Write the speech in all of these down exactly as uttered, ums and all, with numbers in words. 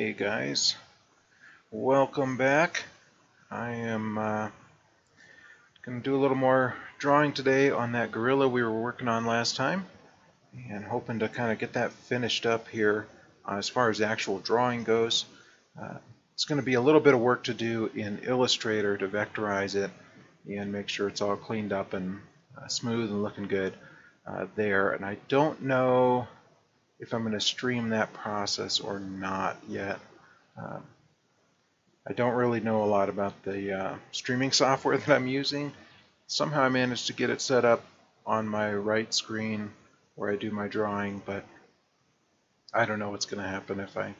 Hey guys, welcome back. I am uh, going to do a little more drawing today on that gorilla we were working on last time, and hoping to kind of get that finished up here uh, as far as the actual drawing goes. Uh, it's going to be a little bit of work to do in Illustrator to vectorize it and make sure it's all cleaned up and uh, smooth and looking good uh, there. And I don't know if I'm going to stream that process or not yet. Um, I don't really know a lot about the uh, streaming software that I'm using. Somehow I managed to get it set up on my right screen where I do my drawing, but I don't know what's going to happen if I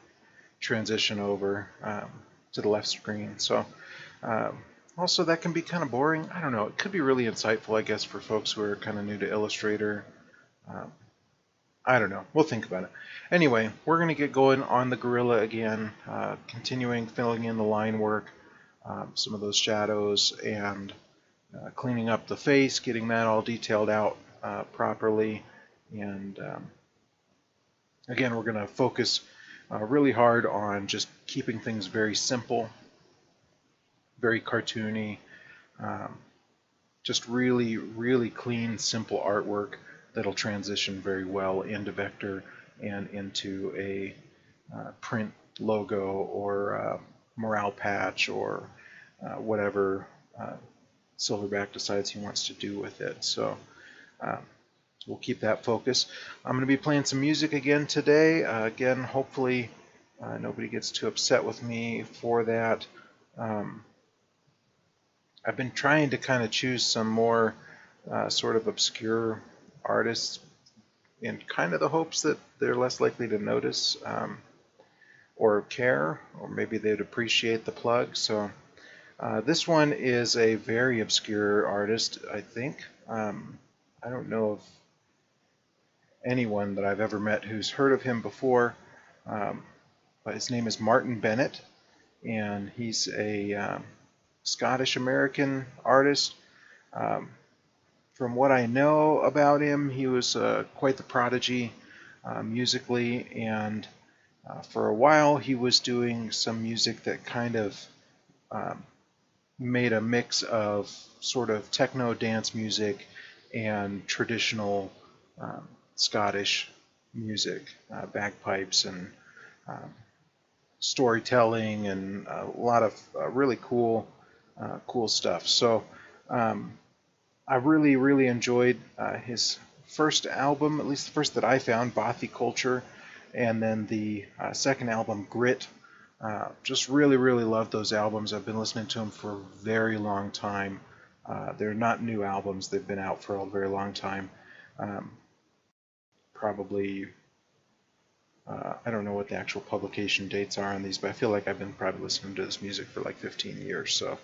transition over um, to the left screen. So um, also that can be kind of boring. I don't know. It could be really insightful, I guess, for folks who are kind of new to Illustrator. Um, I don't know. We'll think about it. Anyway, we're going to get going on the gorilla again, uh, continuing filling in the line work, um, some of those shadows, and uh, cleaning up the face, getting that all detailed out uh, properly. And um, again, we're going to focus uh, really hard on just keeping things very simple, very cartoony, um, just really, really clean, simple artwork that'll transition very well into vector and into a uh, print logo or uh, morale patch or uh, whatever uh, Silverback decides he wants to do with it. So um, we'll keep that focus. I'm going to be playing some music again today. Uh, again, hopefully uh, nobody gets too upset with me for that. Um, I've been trying to kind of choose some more uh, sort of obscure artists in kind of the hopes that they're less likely to notice um, or care, or maybe they'd appreciate the plug. So uh, this one is a very obscure artist, I think. Um, I don't know of anyone that I've ever met who's heard of him before, um, but his name is Martyn Bennett, and he's a um, Scottish-American artist. Um, From what I know about him, he was uh, quite the prodigy uh, musically, and uh, for a while he was doing some music that kind of um, made a mix of sort of techno dance music and traditional um, Scottish music, uh, bagpipes and um, storytelling, and a lot of uh, really cool, uh, cool stuff. So. Um, I really, really enjoyed uh, his first album, at least the first that I found, Bothy Culture, and then the uh, second album, Grit. Uh, just really, really loved those albums. I've been listening to them for a very long time. Uh, they're not new albums. They've been out for a very long time. Um, probably, uh, I don't know what the actual publication dates are on these, but I feel like I've been probably listening to this music for like fifteen years. So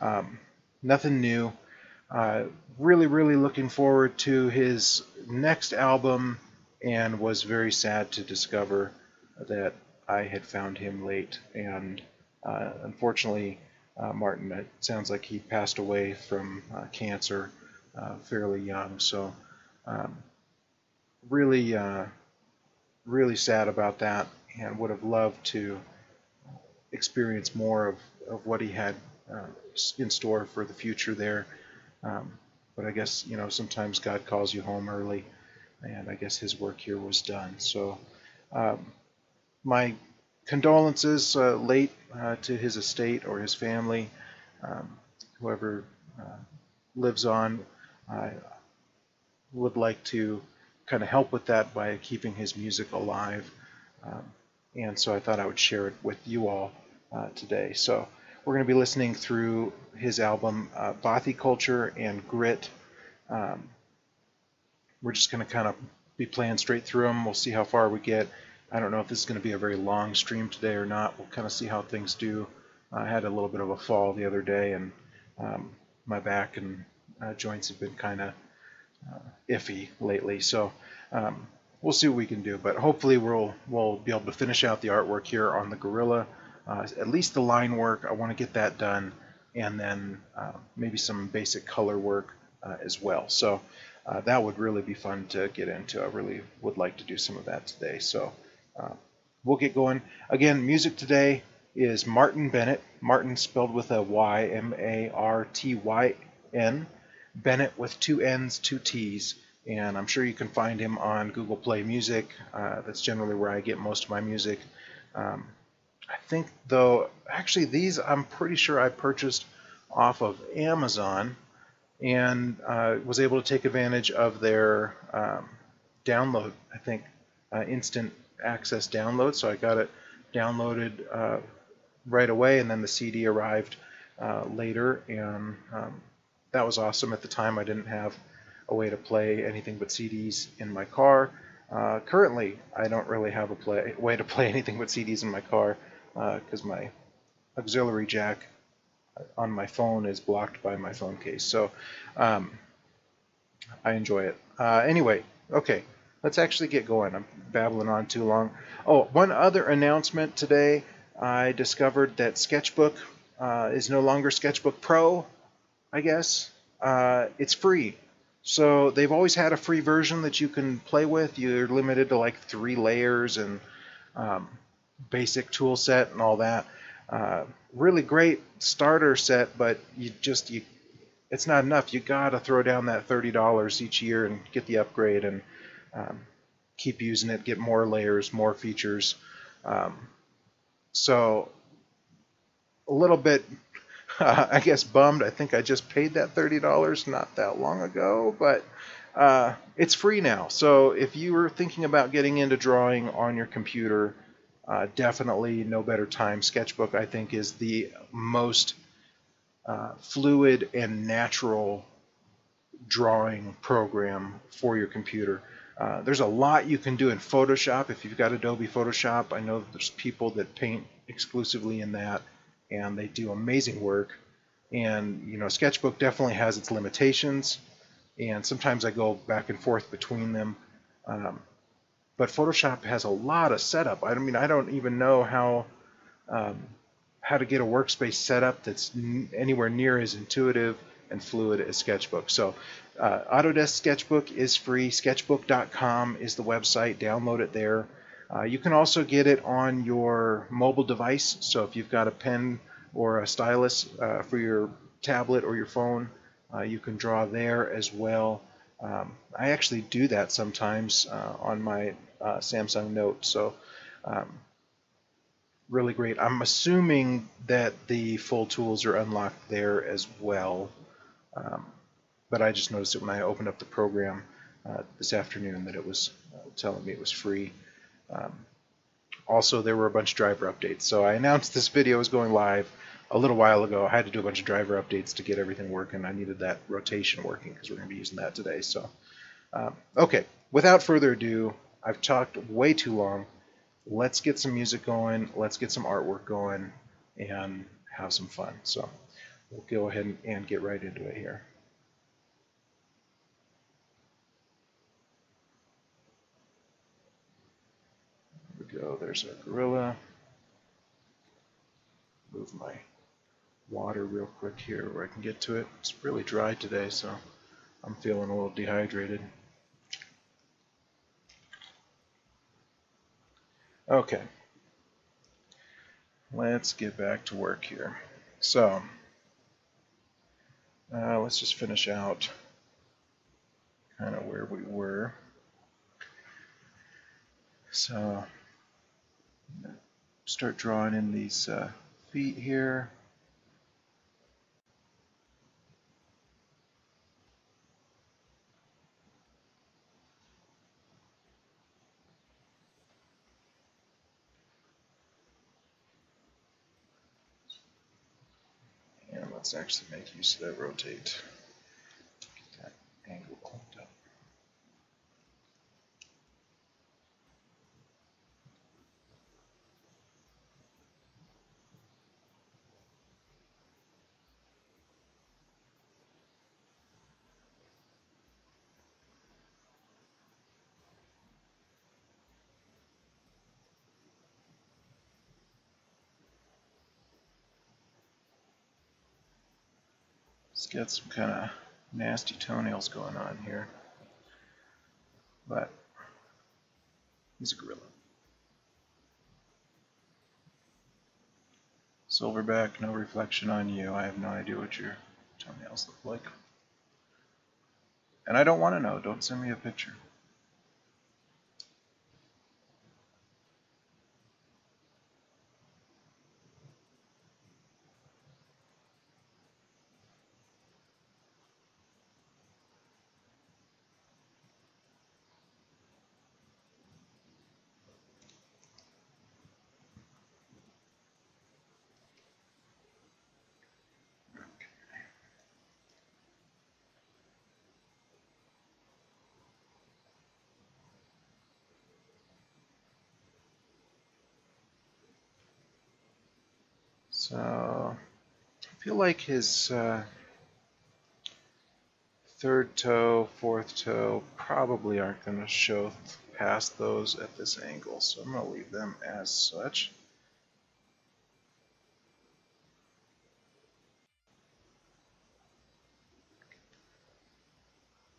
um, nothing new. Uh, really, really looking forward to his next album, and was very sad to discover that I had found him late. And uh, unfortunately, uh, Martyn, it sounds like he passed away from uh, cancer uh, fairly young. So um, really, uh, really sad about that, and would have loved to experience more of, of what he had uh, in store for the future there. Um, but I guess, you know, sometimes God calls you home early, and I guess his work here was done. So um, my condolences uh, late uh, to his estate or his family, um, whoever uh, lives on. I would like to kind of help with that by keeping his music alive, um, and so I thought I would share it with you all uh, today. So we're going to be listening through his album, uh, Bothy Culture and Grit. Um, we're just going to kind of be playing straight through them. We'll see how far we get. I don't know if this is going to be a very long stream today or not. We'll kind of see how things do. I had a little bit of a fall the other day, and um, my back and uh, joints have been kind of uh, iffy lately. So um, we'll see what we can do. But hopefully we'll, we'll be able to finish out the artwork here on the gorilla. Uh, at least the line work, I want to get that done, and then uh, maybe some basic color work uh, as well. So uh, that would really be fun to get into. I really would like to do some of that today. So uh, we'll get going. Again, music today is Martyn Bennett. Martyn spelled with a Y, M A R T Y N. Bennett with two N's, two T's. And I'm sure you can find him on Google Play Music. Uh, that's generally where I get most of my music. Um, I think, though, actually these I'm pretty sure I purchased off of Amazon, and uh, was able to take advantage of their um, download, I think, uh, instant access download. So I got it downloaded uh, right away, and then the C D arrived uh, later, and um, that was awesome. At the time, I didn't have a way to play anything but C Ds in my car. Uh, currently, I don't really have a play, way to play anything but C Ds in my car, because uh, my auxiliary jack on my phone is blocked by my phone case. So um, I enjoy it. Uh, anyway, okay, let's actually get going. I'm babbling on too long. Oh, one other announcement today. I discovered that Sketchbook uh, is no longer Sketchbook Pro, I guess. Uh, it's free. So they've always had a free version that you can play with. You're limited to like three layers and um, basic tool set and all that. Uh, really great starter set, but you just you, it's not enough. You gotta throw down that thirty dollars each year and get the upgrade and um, keep using it, get more layers, more features. Um, so a little bit, Uh, I guess, bummed. I think I just paid that thirty dollars not that long ago, but uh, it's free now. So if you were thinking about getting into drawing on your computer, uh, definitely no better time. Sketchbook, I think, is the most uh, fluid and natural drawing program for your computer. Uh, there's a lot you can do in Photoshop. If you've got Adobe Photoshop, I know there's people that paint exclusively in that, and they do amazing work. And you know, Sketchbook definitely has its limitations, and sometimes I go back and forth between them. Um, but Photoshop has a lot of setup. I mean, I don't even know how um, how to get a workspace set up that's n anywhere near as intuitive and fluid as Sketchbook. So uh, Autodesk Sketchbook is free. Sketchbook dot com is the website. Download it there. Uh, you can also get it on your mobile device, so if you've got a pen or a stylus uh, for your tablet or your phone, uh, you can draw there as well. Um, I actually do that sometimes uh, on my uh, Samsung Note, so um, really great. I'm assuming that the full tools are unlocked there as well, um, but I just noticed it when I opened up the program uh, this afternoon that it was uh, telling me it was free. Um, also, there were a bunch of driver updates. So I announced this video was going live a little while ago. I had to do a bunch of driver updates to get everything working. I needed that rotation working because we're going to be using that today. So, um, okay, without further ado, I've talked way too long. Let's get some music going. Let's get some artwork going and have some fun. So we'll go ahead and, and get right into it here. Go, there's a gorilla. Move my water real quick here where I can get to it. It's really dry today, so I'm feeling a little dehydrated. Okay, let's get back to work here. So uh, let's just finish out kind of where we were. So start drawing in these uh, feet here. And let's actually make use of that rotate. Get that angle cleaned up. It's got some kind of nasty toenails going on here, but he's a gorilla. Silverback, no reflection on you. I have no idea what your thumbnails look like. And I don't want to know. Don't send me a picture. So I feel like his uh, third toe, fourth toe probably aren't going to show past those at this angle, so I'm going to leave them as such.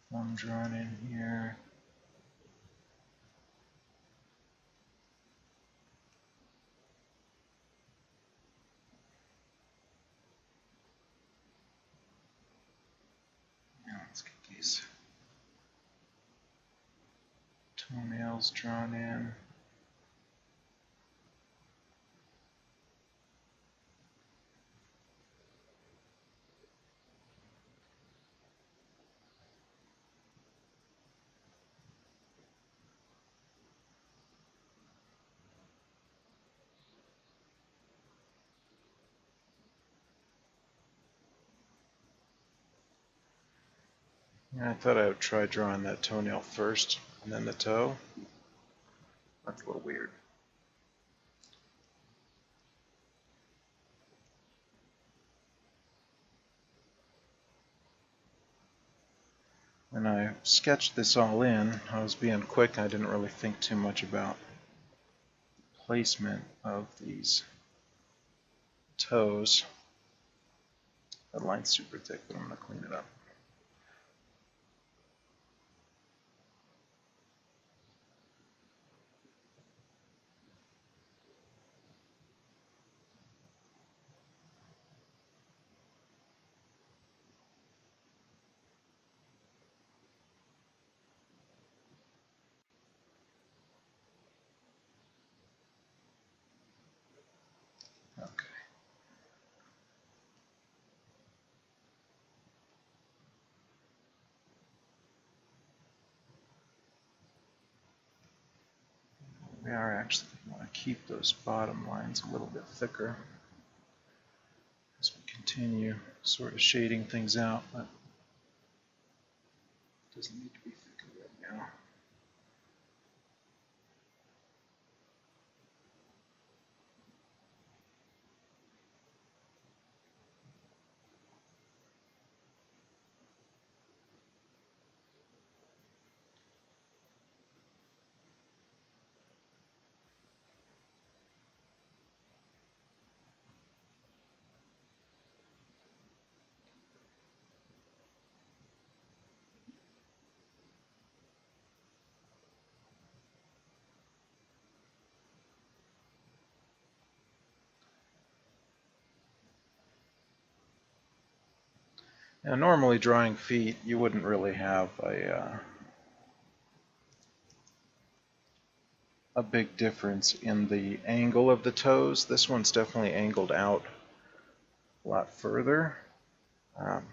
One drawn in here. Toenails drawn in. I thought I would try drawing that toenail first and then the toe. That's a little weird. When I sketched this all in, I was being quick. I didn't really think too much about placement of these toes. That line's super thick, but I'm going to clean it up. We are actually want to keep those bottom lines a little bit thicker as we continue sort of shading things out, but it doesn't need to be thicker right now. Now, normally drawing feet, you wouldn't really have a uh, a big difference in the angle of the toes. This one's definitely angled out a lot further. Um,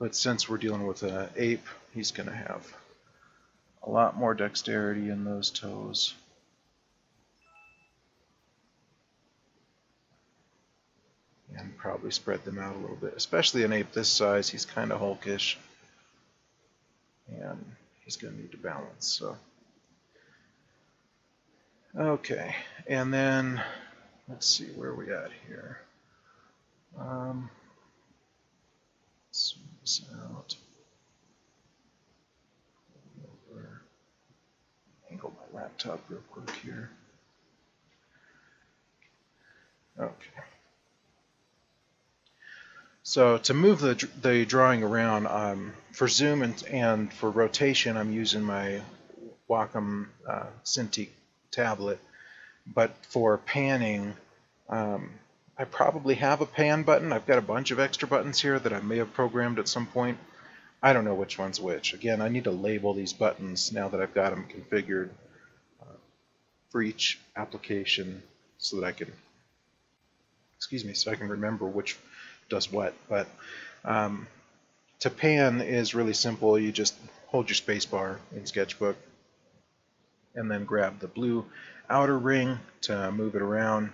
but since we're dealing with an ape, he's going to have a lot more dexterity in those toes. And probably spread them out a little bit. Especially an ape this size, he's kind of hulkish, and he's going to need to balance. So, okay, and then let's see where are we at here. Um, zoom this out. Over. Angle my laptop real quick here. Okay. So to move the, the drawing around, um, for zoom and, and for rotation, I'm using my Wacom uh, Cintiq tablet. But for panning, Um, I probably have a pan button. I've got a bunch of extra buttons here that I may have programmed at some point. I don't know which one's which. Again, I need to label these buttons now that I've got them configured uh, for each application so that I can, excuse me, so I can remember which does what. But um, to pan is really simple. You just hold your space bar in Sketchbook and then grab the blue outer ring to move it around.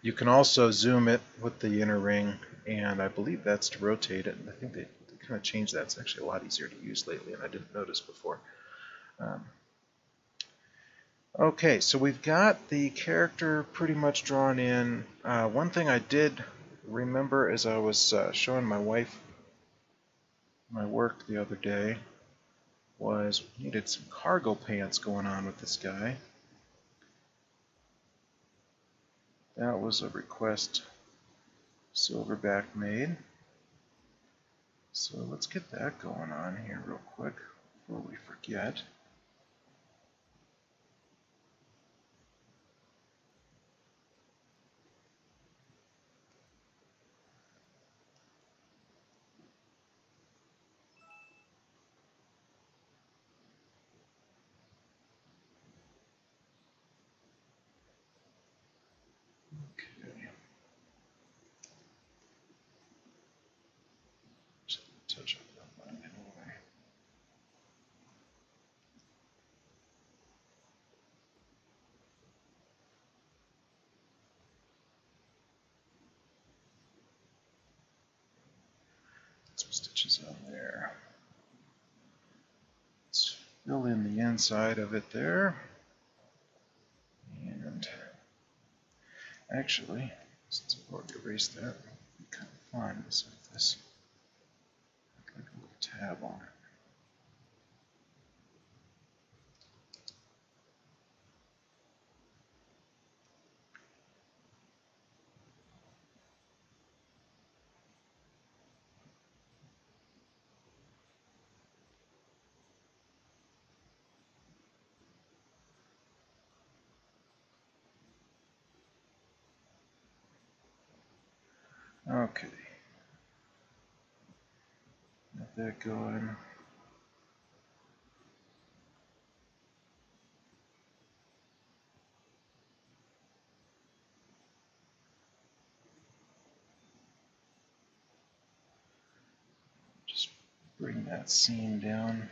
You can also zoom it with the inner ring, and I believe that's to rotate it. I think they, they kind of changed that. It's actually a lot easier to use lately, and I didn't notice before. Um, okay, so we've got the character pretty much drawn in. Uh, one thing I did remember as I was uh, showing my wife my work the other day was we needed some cargo pants going on with this guy. That was a request Silverback made. So let's get that going on here real quick before we forget. Stitches on there. Let's fill in the inside of it there. And actually, since I've already erased that, we kind of find this with this. I'd like a little tab on it. Okay, got that going. Just bring that seam down.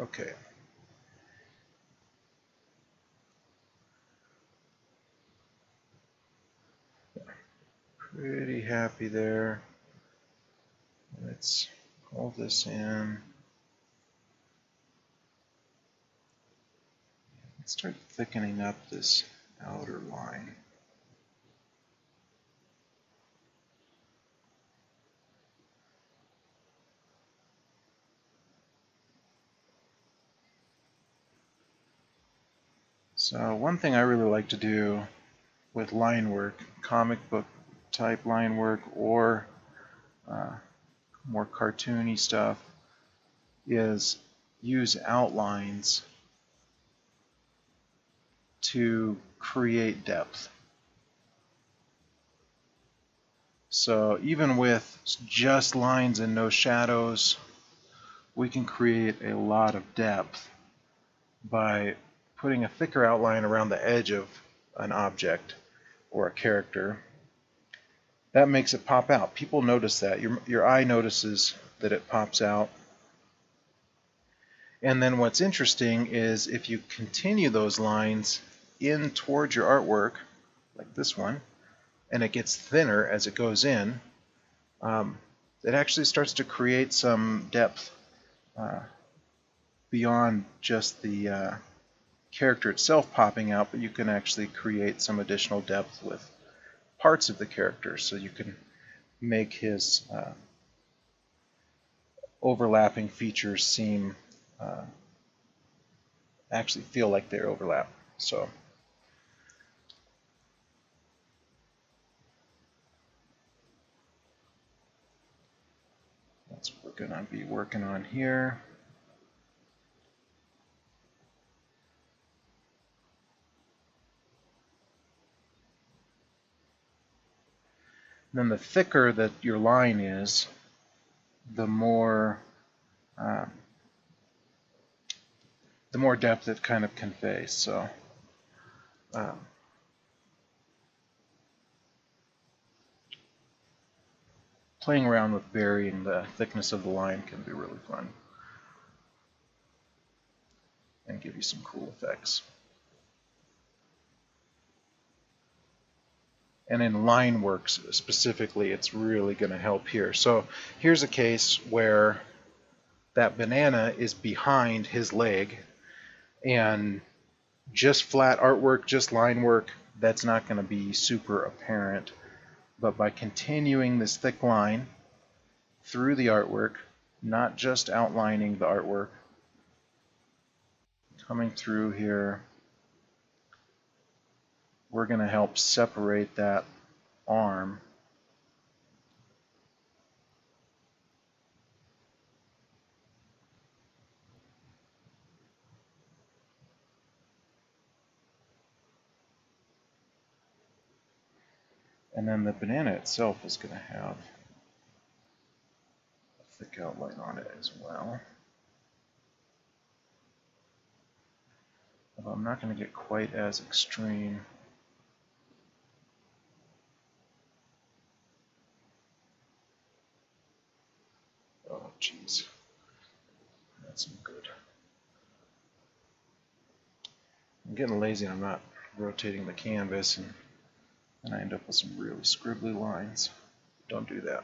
Okay. Pretty happy there. Let's pull this in. Let's start thickening up this outer line. So one thing I really like to do with line work, comic book type line work, or uh, more cartoony stuff, is use outlines to create depth. So even with just lines and no shadows, we can create a lot of depth by putting a thicker outline around the edge of an object or a character. That makes it pop out. People notice that. Your, your eye notices that it pops out. And then what's interesting is if you continue those lines in towards your artwork, like this one, and it gets thinner as it goes in, um, it actually starts to create some depth uh, beyond just the uh, character itself popping out, but you can actually create some additional depth with parts of the character, so you can make his uh, overlapping features seem uh, actually feel like they overlap. So we're going to be working on here. And then the thicker that your line is, the more uh, the more depth it kind of conveys. So um, playing around with varying the thickness of the line can be really fun and give you some cool effects. And in line works specifically, it's really going to help here. So here's a case where that banana is behind his leg, and just flat artwork, just line work, that's not going to be super apparent. But by continuing this thick line through the artwork, not just outlining the artwork, coming through here, we're going to help separate that arm . And then the banana itself is going to have a thick outline on it as well. Although I'm not going to get quite as extreme. Oh, geez. That's not good. I'm getting lazy and I'm not rotating the canvas, and and I end up with some really scribbly lines. Don't do that.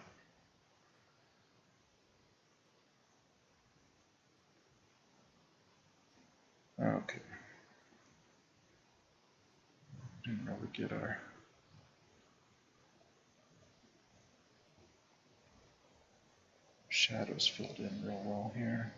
Okay. Didn't really get our... shadows filled in real well here.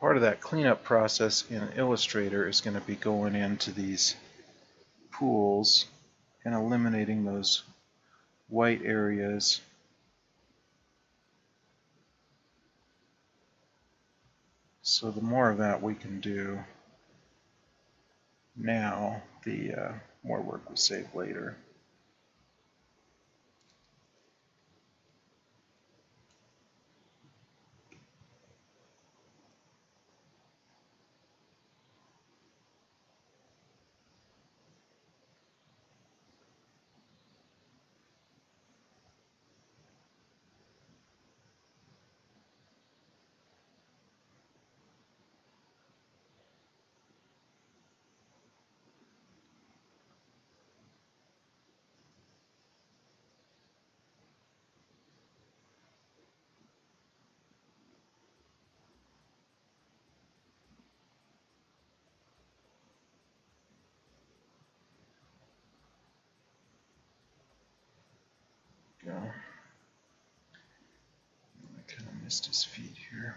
Part of that cleanup process in Illustrator is going to be going into these pools and eliminating those white areas . So the more of that we can do now, the uh, more work we save later . Go. I kind of missed his feet here.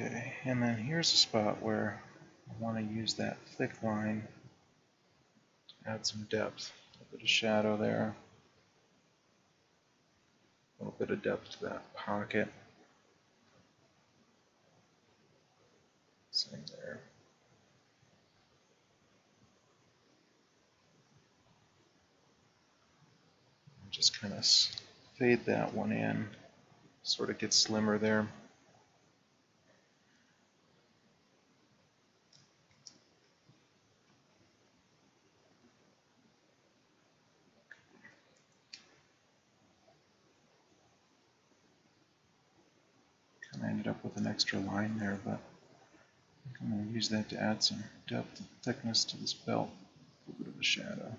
Okay, and then here's a spot where I want to use that thick line to add some depth, a bit of shadow there, a little bit of depth to that pocket. Same there. And just kind of fade that one in, sort of get slimmer there. I ended up with an extra line there, but I think I'm going to use that to add some depth and thickness to this belt, a little bit of a shadow.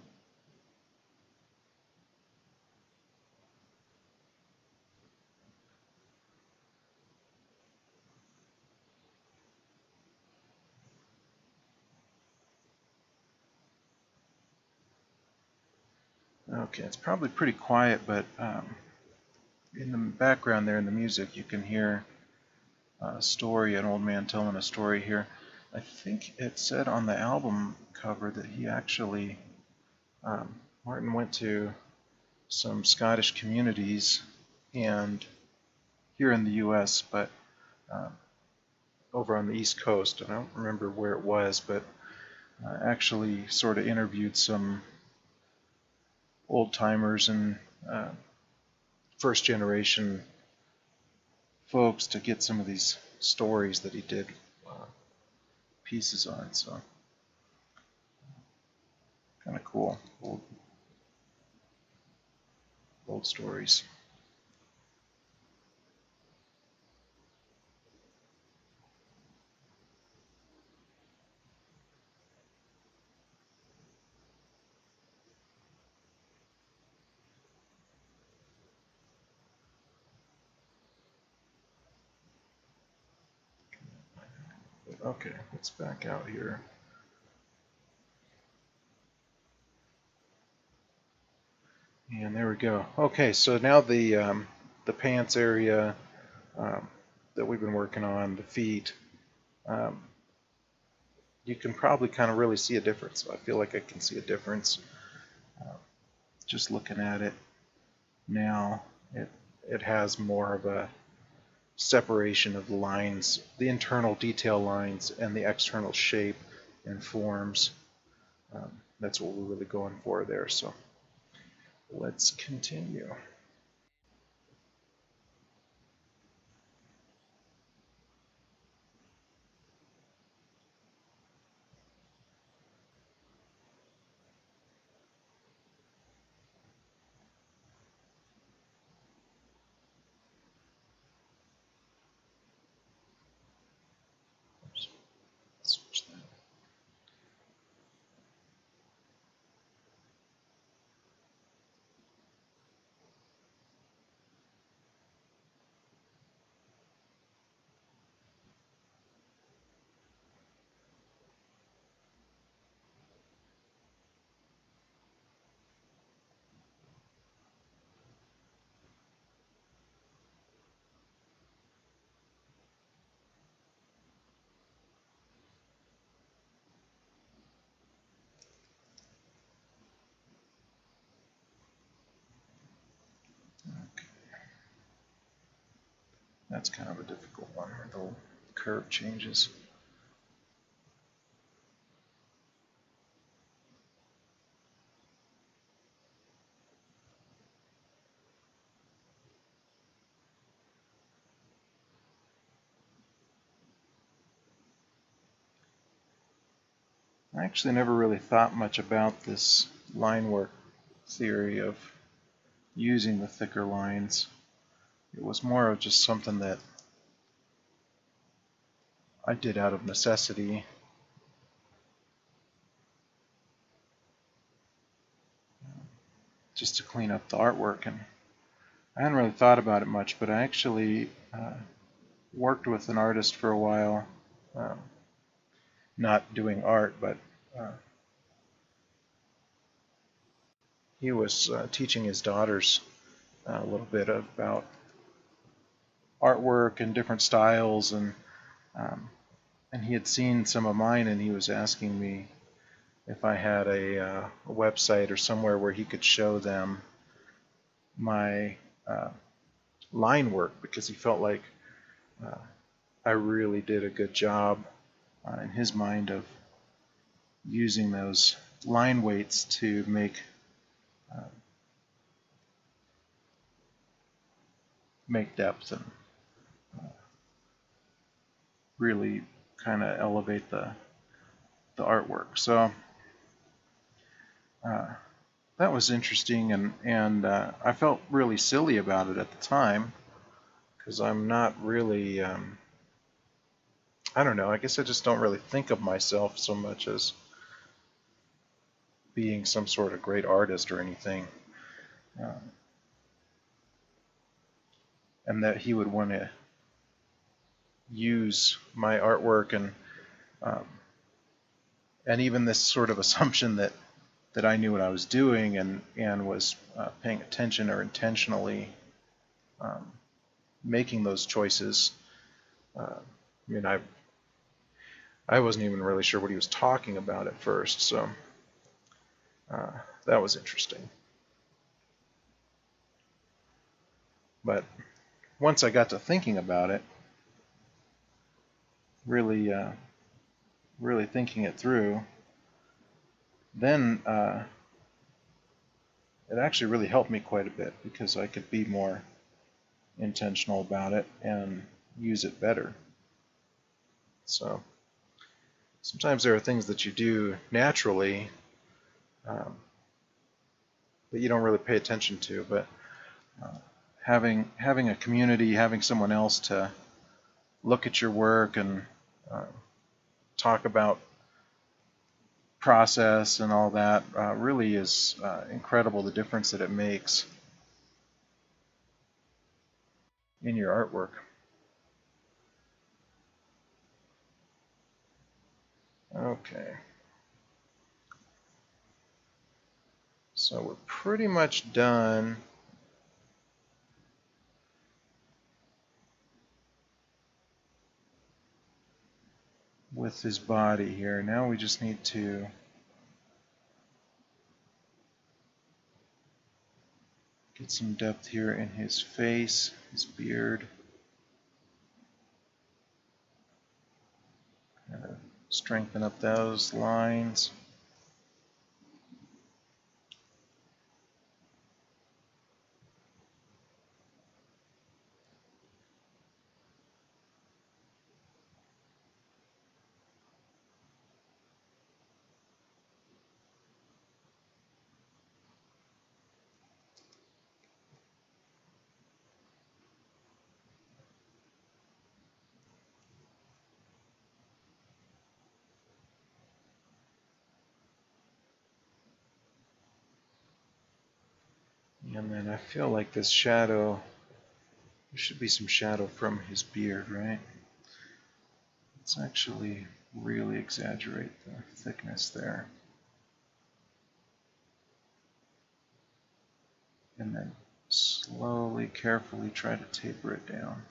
Okay, it's probably pretty quiet, but um, in the background there in the music you can hear a story, an old man telling a story here. I think it said on the album cover that he actually, um, Martyn went to some Scottish communities and here in the U S, but uh, over on the East Coast, and I don't remember where it was, but uh, actually sort of interviewed some old-timers and uh, first-generation folks to get some of these stories that he did uh, pieces on, so kind of cool, old, old stories. Okay, let's back out here. And there we go. Okay, so now the um, the pants area um, that we've been working on, the feet, um, you can probably kind of really see a difference. I feel like I can see a difference. Uh, just looking at it now, it, it has more of a separation of the lines, the internal detail lines and the external shape and forms. Um, that's what we're really going for there, so let's continue. That's kind of a difficult one where the curve changes. I actually never really thought much about this line work theory of using the thicker lines. It was more of just something that I did out of necessity. Just to clean up the artwork, and I hadn't really thought about it much, but I actually uh, worked with an artist for a while, um, not doing art, but uh, he was uh, teaching his daughters uh, a little bit about artwork and different styles, and Um, and he had seen some of mine, and he was asking me if I had a, uh, a website or somewhere where he could show them my uh, line work, because he felt like uh, I really did a good job uh, in his mind of using those line weights to make uh, make depth and uh, really kind of elevate the the artwork. So uh, that was interesting, and and uh, I felt really silly about it at the time, because I'm not really um, I don't know, I guess I just don't really think of myself so much as being some sort of great artist or anything, um, and that he would want to use my artwork, and um, and even this sort of assumption that that I knew what I was doing and and was uh, paying attention or intentionally um, making those choices. Uh, I mean, I I wasn't even really sure what he was talking about at first, so uh, that was interesting. But once I got to thinking about it, really, uh, really thinking it through, then uh, it actually really helped me quite a bit, because I could be more intentional about it and use it better. So sometimes there are things that you do naturally um, that you don't really pay attention to, but uh, having having a community, having someone else to look at your work and uh, talk about process and all that uh, really is uh, incredible, the difference that it makes in your artwork. Okay, so we're pretty much done. With his body here. Now we just need to get some depth here in his face, his beard. Kind of strengthen up those lines. And then I feel like this shadow, there should be some shadow from his beard, right? Let's actually really exaggerate the thickness there. And then slowly, carefully try to taper it down.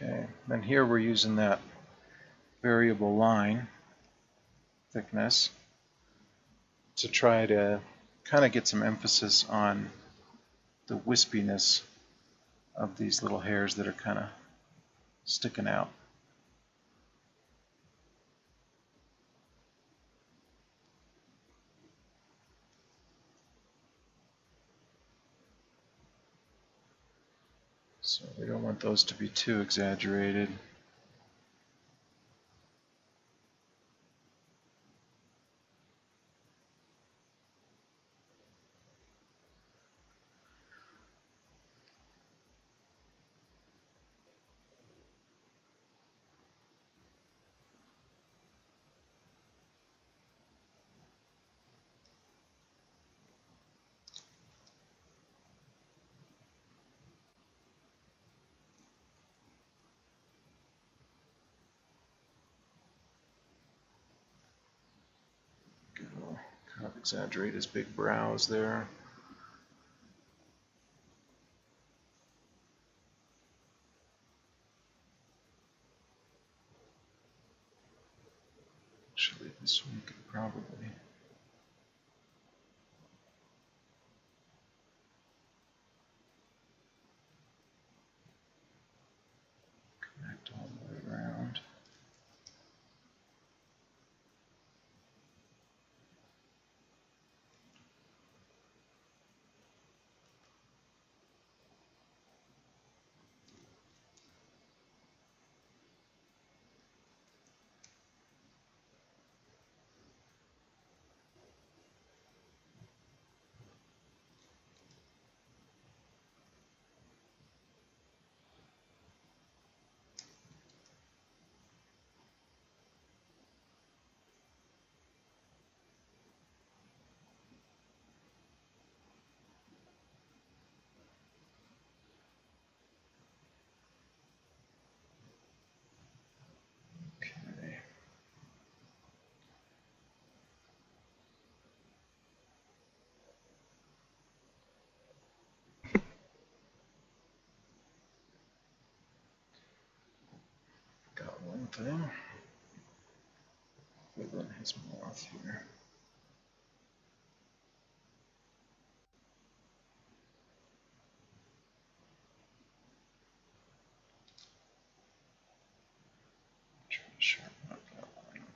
Okay, then here we're using that variable line thickness to try to kind of get some emphasis on the wispiness of these little hairs that are kind of sticking out. So we don't want those to be too exaggerated. Exaggerate his big brows there. Actually, this one could probably. Thing. We'll run his mouth here. Try to sharpen up that line a little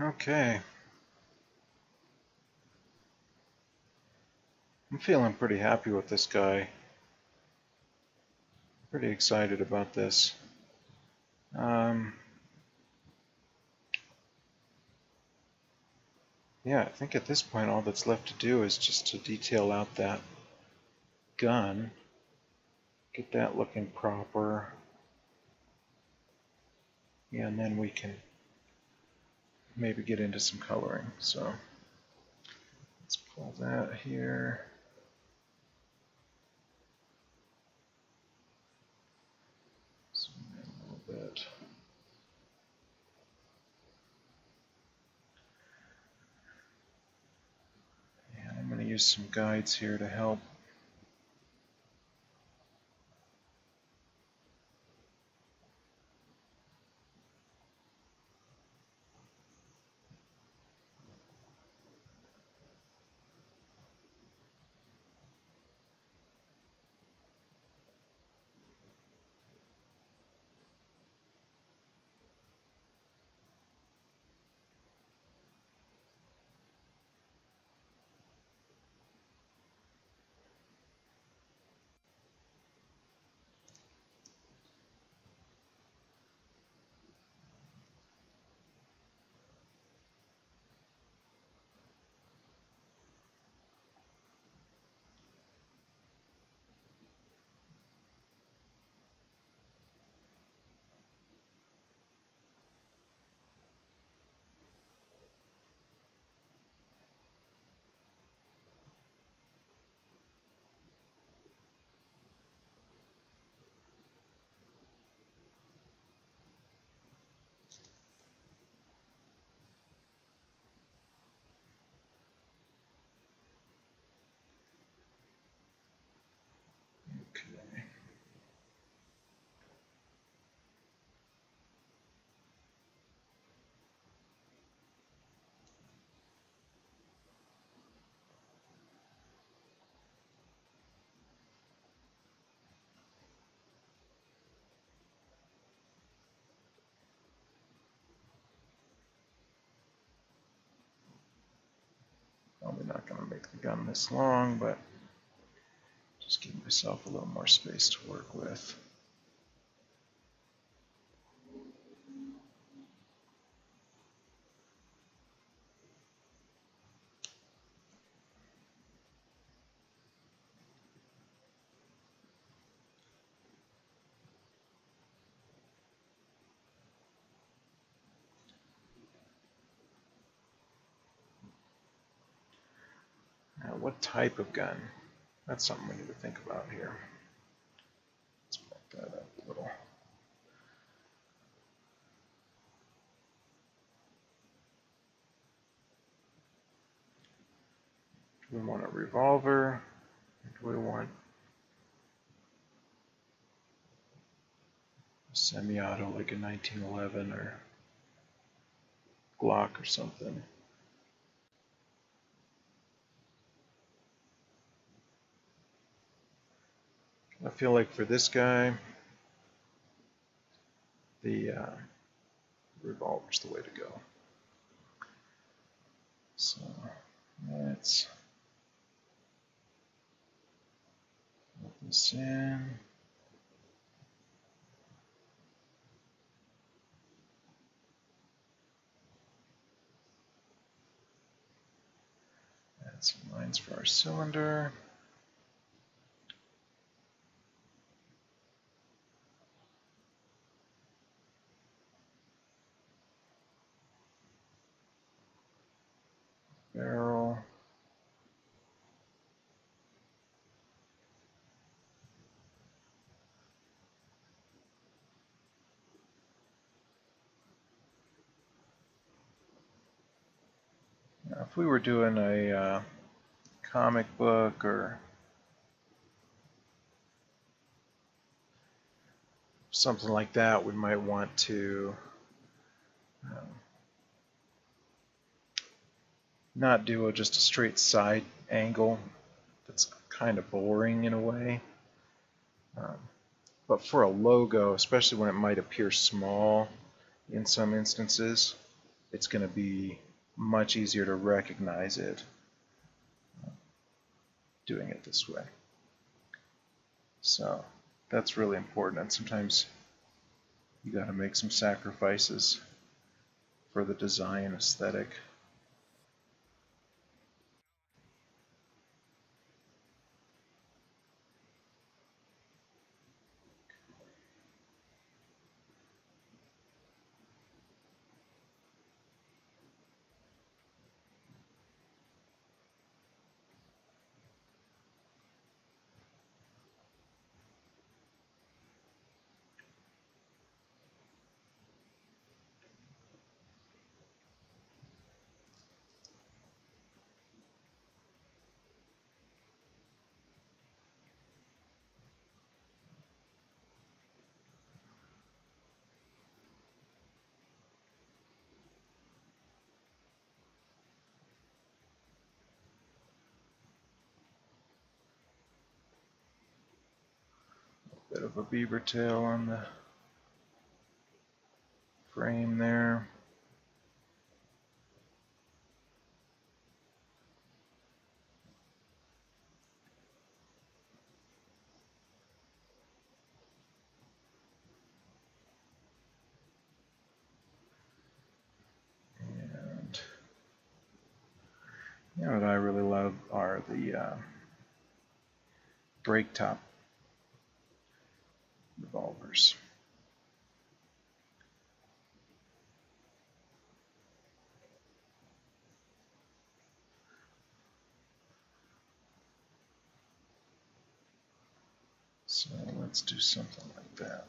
Okay, I'm feeling pretty happy with this guy. Pretty excited about this. Um, yeah, I think at this point all that's left to do is just to detail out that gun, get that looking proper, yeah, and then we can maybe get into some coloring. So let's pull that here. Zoom in a little bit. And I'm going to use some guides here to help. Probably not going to make the gun this long, but just give myself a little more space to work with. What type of gun? That's something we need to think about here. Let's back that up a little. Do we want a revolver? Or do we want a semi-auto like a nineteen eleven or Glock or something? I feel like for this guy, the uh, revolver's the way to go. So let's put this in. Add some lines for our cylinder. Barrel. Now, if we were doing a uh, comic book or something like that, we might want to um, not do a, just a straight side angle. That's kind of boring in a way. Um, but for a logo, especially when it might appear small in some instances, it's going to be much easier to recognize it uh, doing it this way. So that's really important, and sometimes you got to make some sacrifices for the design aesthetic. Bit of a beaver tail on the frame there. You know what I really love are the uh, break top revolvers. So let's do something like that.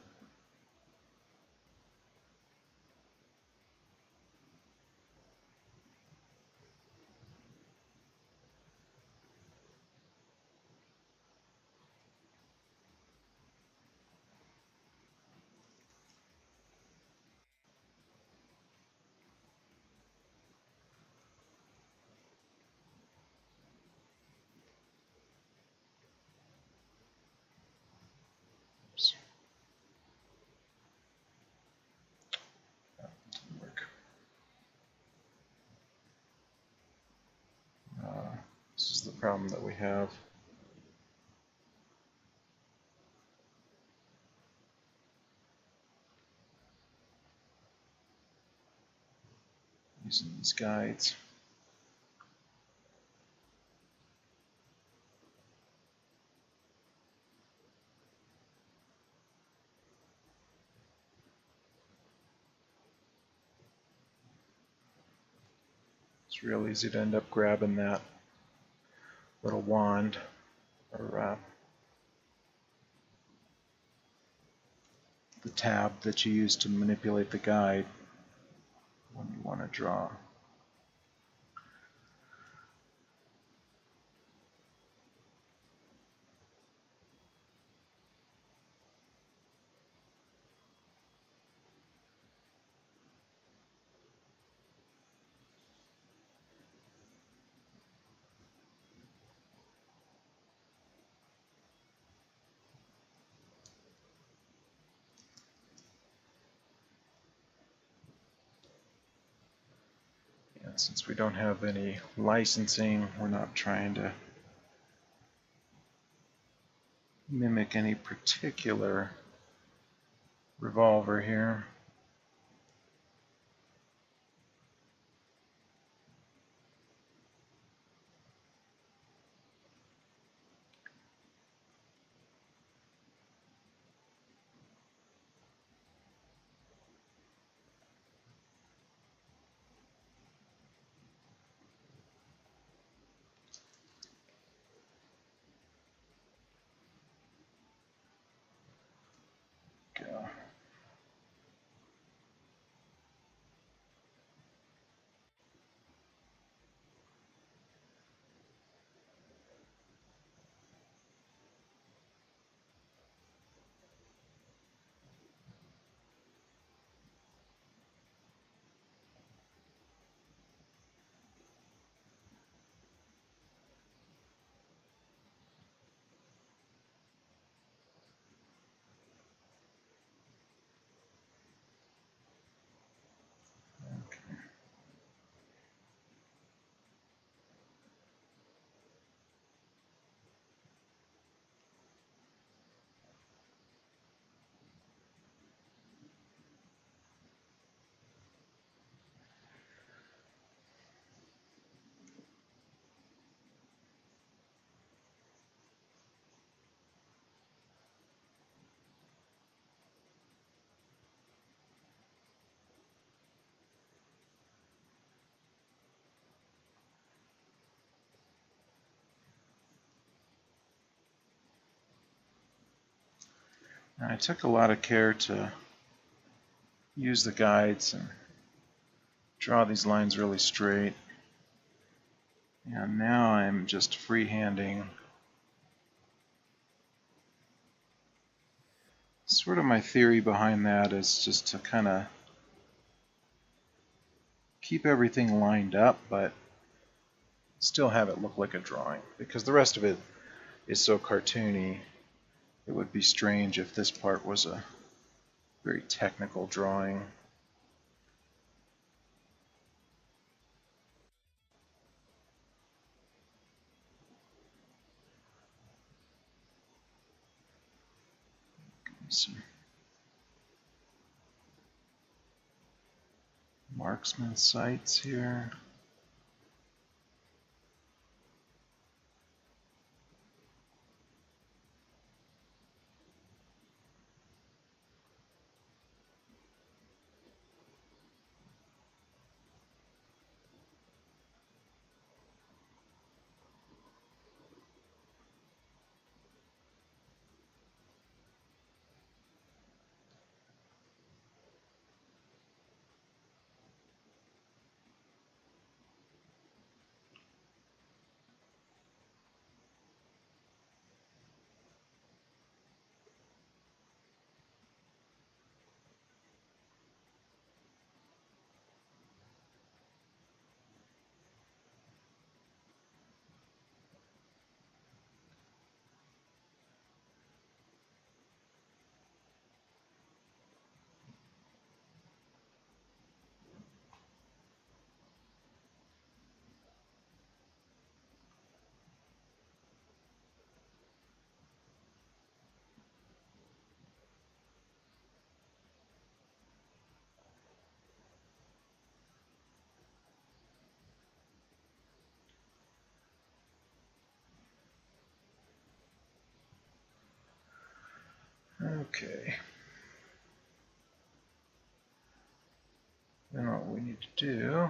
This is the problem that we have. Using these guides. It's real easy to end up grabbing that little wand or uh, the tab that you use to manipulate the guide when you want to draw. Since we don't have any licensing, we're not trying to mimic any particular revolver here. I took a lot of care to use the guides and draw these lines really straight. And now I'm just freehanding sort of my theory behind that is just to kind of keep everything lined up but still have it look like a drawing, because the rest of it is so cartoony. It would be strange if this part was a very technical drawing. Some marksman sights here. Okay, now what we need to do,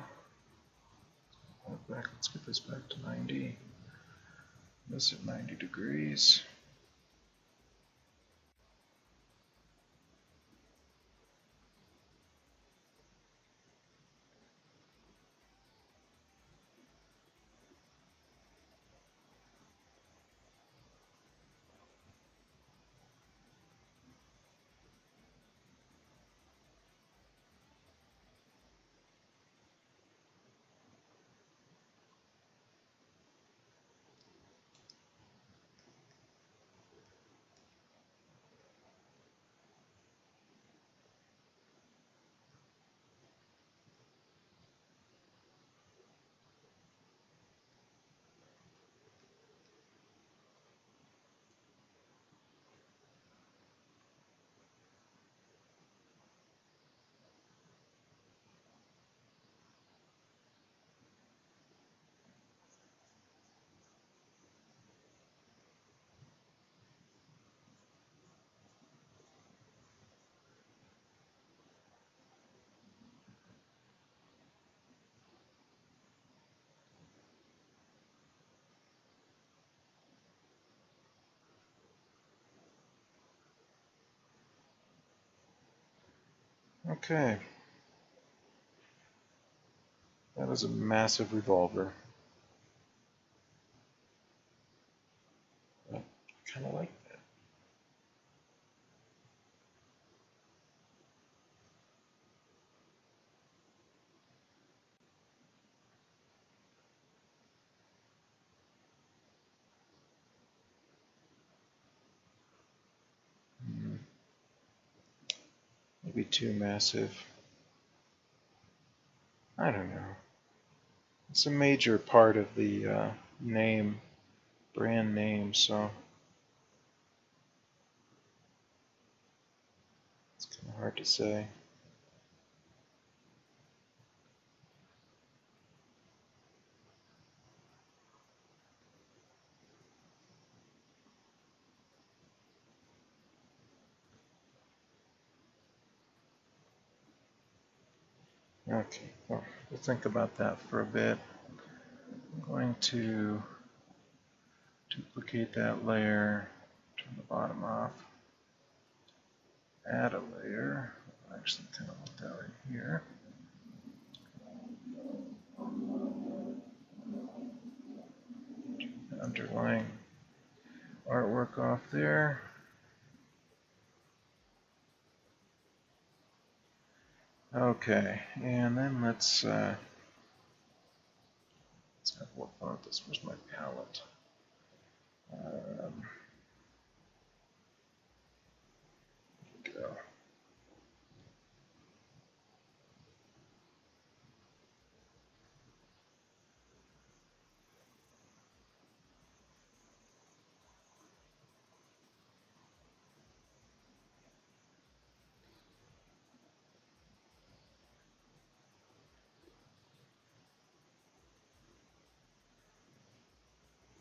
back, let's get this back to ninety, this at ninety degrees. Okay, that is a massive revolver. I kind of like that. Be too massive. I don't know. It's a major part of the uh, name, brand name, so it's kind of hard to say. Okay, well, we'll think about that for a bit. I'm going to duplicate that layer, turn the bottom off, add a layer. I actually kind of want that right here. Do the underlying artwork off there. Okay, and then let's uh, let's have what font this was. Where's my palette? Um,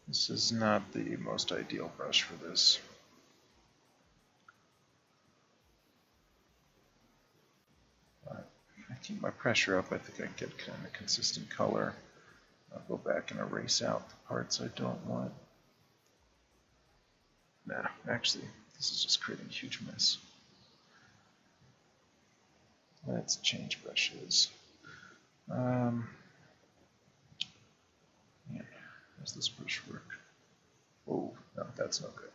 This is not the most ideal brush for this. If I keep my pressure up, I think I can get kind of consistent color. I'll go back and erase out the parts I don't want. No, actually, this is just creating a huge mess. Let's change brushes. Um, yeah, how's this brush work? Oh, no, that's not good.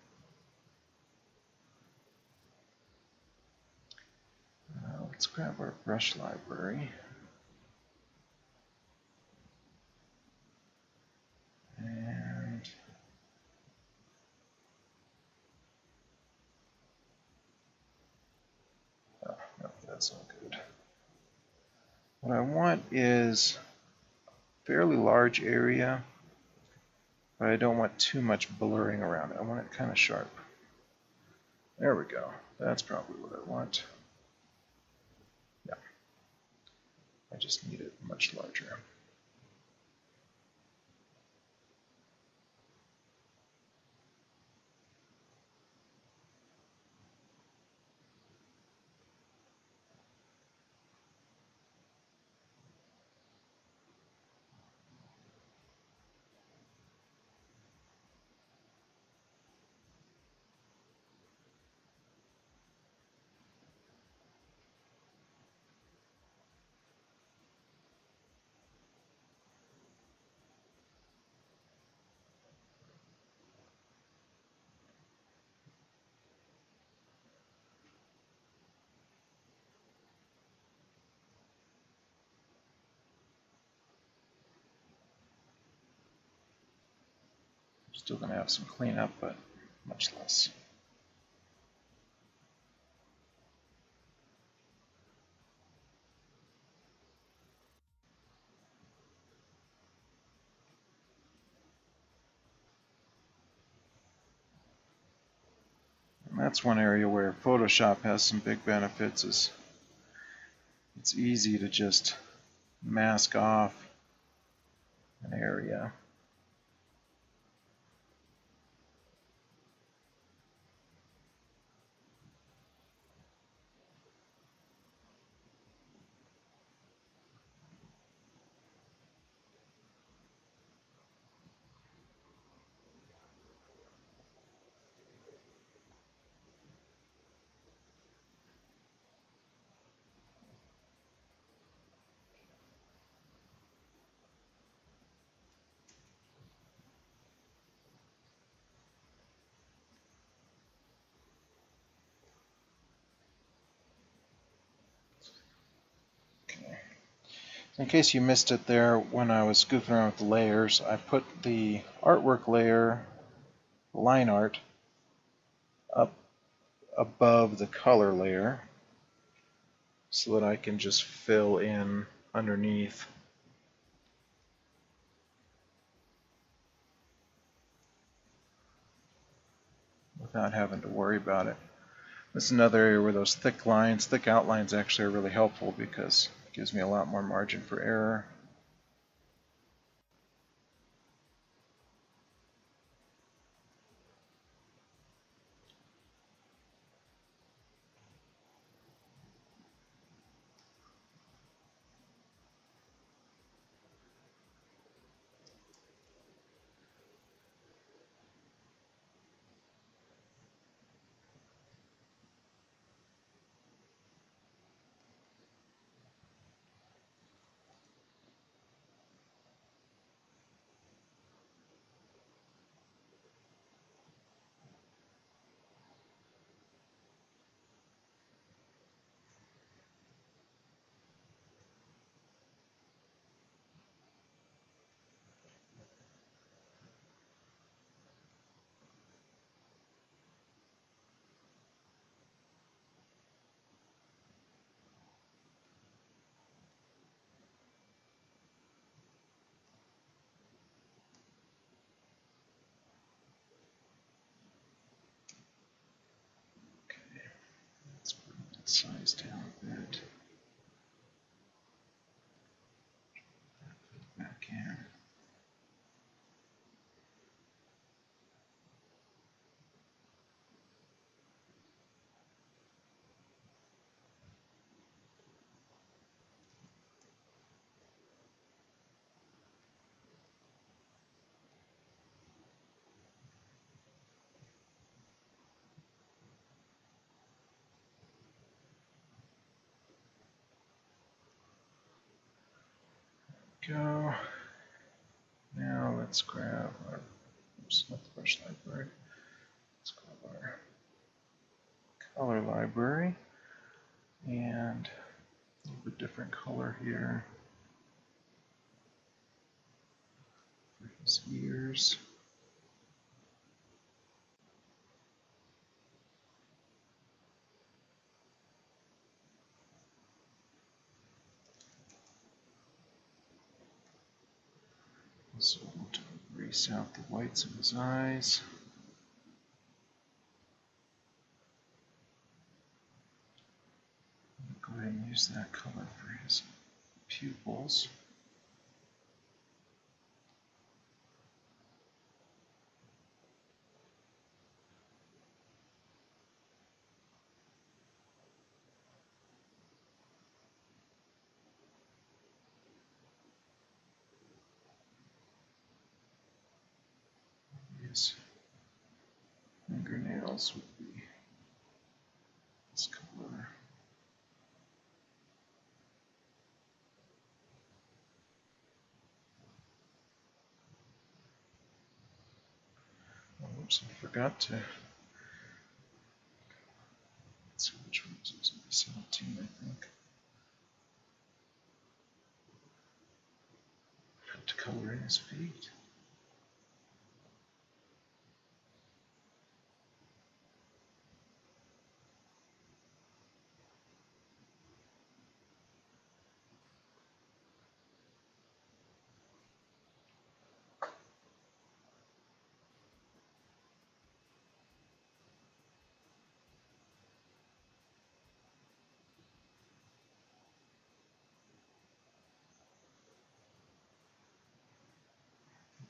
Uh, let's grab our brush library. And oh, no, that's not good. What I want is a fairly large area, but I don't want too much blurring around it. I want it kind of sharp. There we go. That's probably what I want. Yeah. I just need it much larger. Still going to have some cleanup, but much less. And that's one area where Photoshop has some big benefits, is it's easy to just mask off an area. In case you missed it there, when I was goofing around with the layers, I put the artwork layer, line art, up above the color layer so that I can just fill in underneath. Without having to worry about it. This is another area where those thick lines, thick outlines actually are really helpful because gives me a lot more margin for error. Size down a bit. Back in. go. Now let's grab our, oops, not the brush library. Let's grab our color library and a little bit different color here for his ears. So we'll erase out the whites of his eyes. We'll go ahead and use that color for his pupils. Fingernails would be this color. Oh, oops, I forgot to. Let's see which one was using seventeen, I think. Put the color in his feet.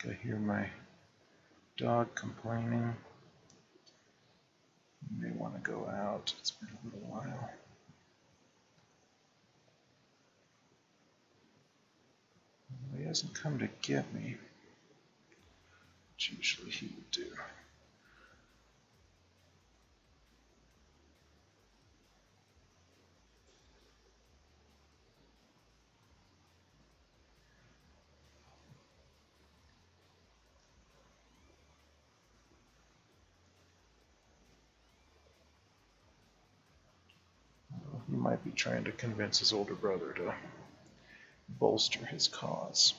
I hear my dog complaining. You may want to go out. It's been a little while. Well, he hasn't come to get me, which usually he would do. Might be trying to convince his older brother to bolster his cause.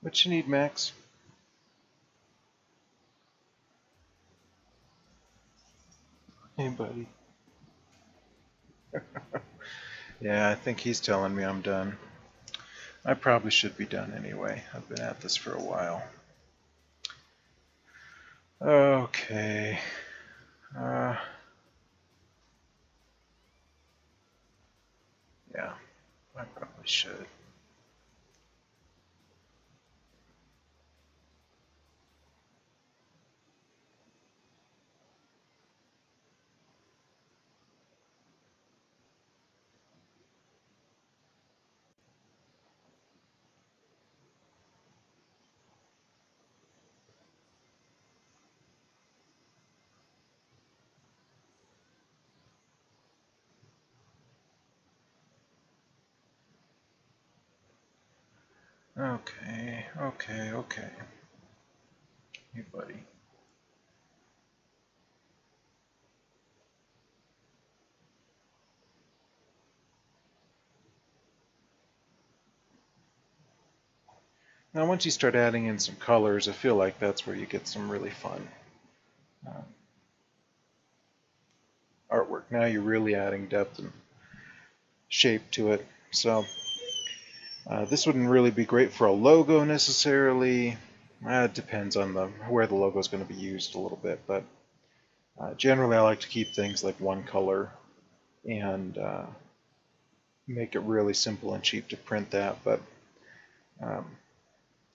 What you need, Max? Hey, buddy. Yeah, I think he's telling me I'm done. I probably should be done anyway. I've been at this for a while. Okay. Uh, Yeah, I probably should. Okay, okay, okay. Hey, buddy. Now, once you start adding in some colors, I feel like that's where you get some really fun um, artwork. Now you're really adding depth and shape to it. So. Uh, this wouldn't really be great for a logo necessarily. Uh, it depends on the where the logo is going to be used a little bit, but uh, generally I like to keep things like one color and uh, make it really simple and cheap to print that. But um,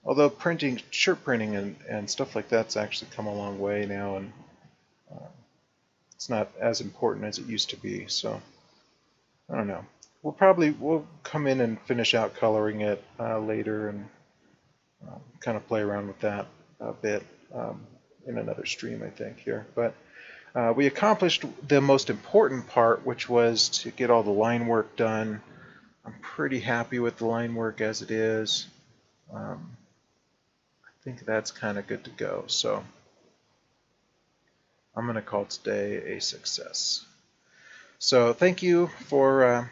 although printing, shirt printing and, and stuff like that's actually come a long way now, and uh, it's not as important as it used to be. So I don't know. We'll probably we'll come in and finish out coloring it uh, later and uh, kind of play around with that a bit um, in another stream, I think, here. But uh, we accomplished the most important part, which was to get all the line work done. I'm pretty happy with the line work as it is. Um, I think that's kind of good to go. So I'm going to call today a success. So thank you for... Uh,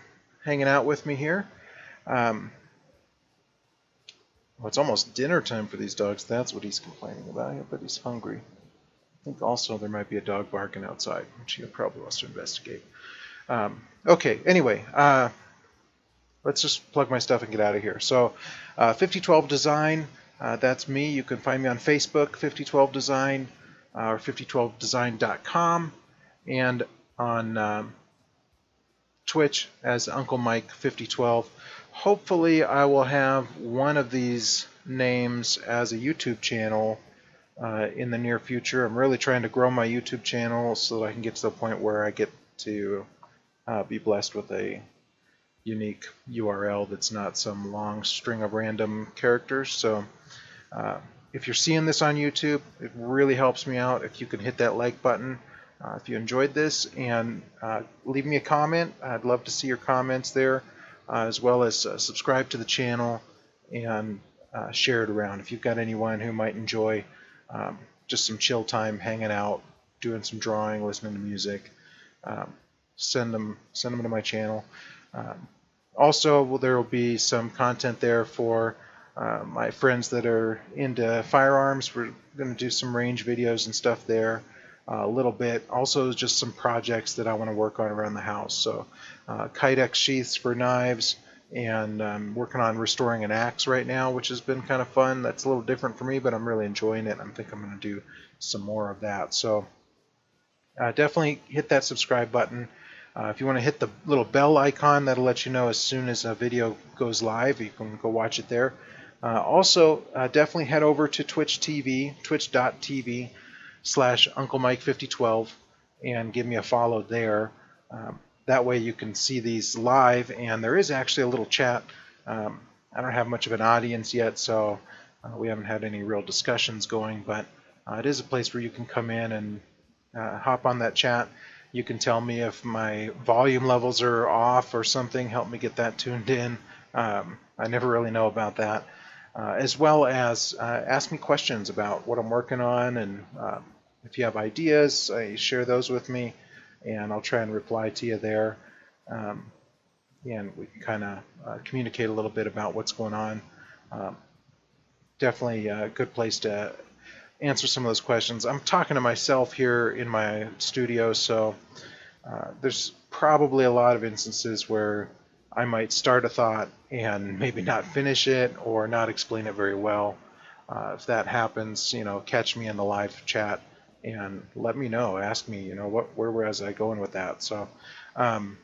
hanging out with me here. Um, well, it's almost dinner time for these dogs. That's what he's complaining about. I bet he's hungry. I think also there might be a dog barking outside, which he probably wants to investigate. Um, okay, anyway, uh, let's just plug my stuff and get out of here. So uh, fifty twelve Design, uh, that's me. You can find me on Facebook, fifty twelve Design, uh, or fifty twelve design dot com, and on... Um, Twitch as Uncle Mike fifty twelve. Hopefully I will have one of these names as a YouTube channel uh, in the near future. I'm really trying to grow my YouTube channel so that I can get to the point where I get to uh, be blessed with a unique U R L that's not some long string of random characters. So uh, if you're seeing this on YouTube, it really helps me out if you can hit that like button. Uh, if you enjoyed this, and uh, leave me a comment. I'd love to see your comments there, uh, as well as uh, subscribe to the channel and uh, share it around. If you've got anyone who might enjoy um, just some chill time, hanging out, doing some drawing, listening to music, um, send them send them to my channel. Um, also, well, there will be some content there for uh, my friends that are into firearms. We're going to do some range videos and stuff there. Uh, a little bit. Also, just some projects that I want to work on around the house. So, uh, Kydex sheaths for knives, and I'm working on restoring an axe right now, which has been kind of fun. That's a little different for me, but I'm really enjoying it. I think I'm going to do some more of that. So, uh, definitely hit that subscribe button. Uh, if you want to hit the little bell icon, that'll let you know as soon as a video goes live. You can go watch it there. Uh, also, uh, definitely head over to Twitch T V, twitch dot T V. slash Uncle Mike fifty twelve, and give me a follow there. Um, that way you can see these live, and there is actually a little chat. Um, I don't have much of an audience yet, so uh, we haven't had any real discussions going, but uh, it is a place where you can come in and uh, hop on that chat. You can tell me if my volume levels are off or something, help me get that tuned in. Um, I never really know about that. Uh, as well as uh, ask me questions about what I'm working on, and um, if you have ideas, uh, share those with me, and I'll try and reply to you there, um, and we can kind of uh, communicate a little bit about what's going on. Um, definitely a good place to answer some of those questions. I'm talking to myself here in my studio, so uh, there's probably a lot of instances where I might start a thought and maybe not finish it or not explain it very well. Uh, if that happens, you know, catch me in the live chat and let me know. Ask me, you know, what, where was I going with that? So, um,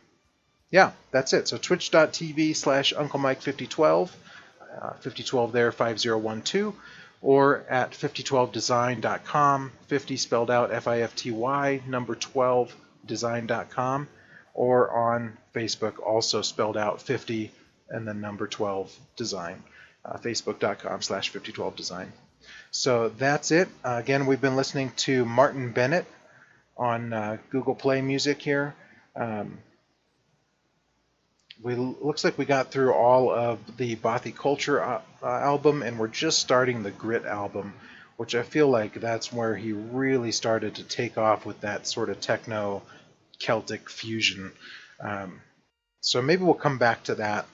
yeah, that's it. So twitch.tv slash UncleMike5012, uh, fifty twelve there, five zero one two, or at fifty twelve design dot com, fifty spelled out F I F T Y, number twelve, design dot com, or on Facebook, also spelled out fifty and then number twelve, design, uh, facebook.com slash fifty twelve design. So that's it. Uh, again, we've been listening to Martyn Bennett on uh, Google Play Music here. Um, we looks like we got through all of the Bothy Culture uh, uh, album, and we're just starting the Grit album, which I feel like that's where he really started to take off with that sort of techno Celtic fusion. Um, so maybe we'll come back to that.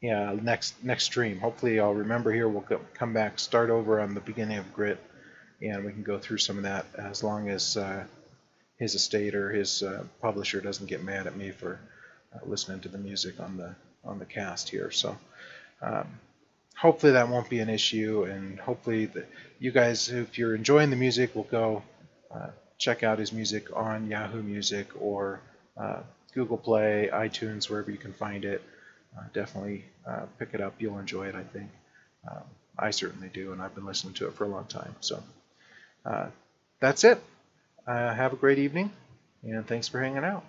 Yeah, next next stream. Hopefully I'll remember here. We'll go, come back, start over on the beginning of Grit, and we can go through some of that as long as uh, his estate or his uh, publisher doesn't get mad at me for uh, listening to the music on the on the cast here. So um, hopefully that won't be an issue, and hopefully the, you guys, if you're enjoying the music, will go uh, check out his music on Yahoo Music or uh, Google Play, iTunes, wherever you can find it. Uh, definitely uh, pick it up. You'll enjoy it, I think. Um, I certainly do, and I've been listening to it for a long time. So uh, that's it. Uh, have a great evening, and thanks for hanging out.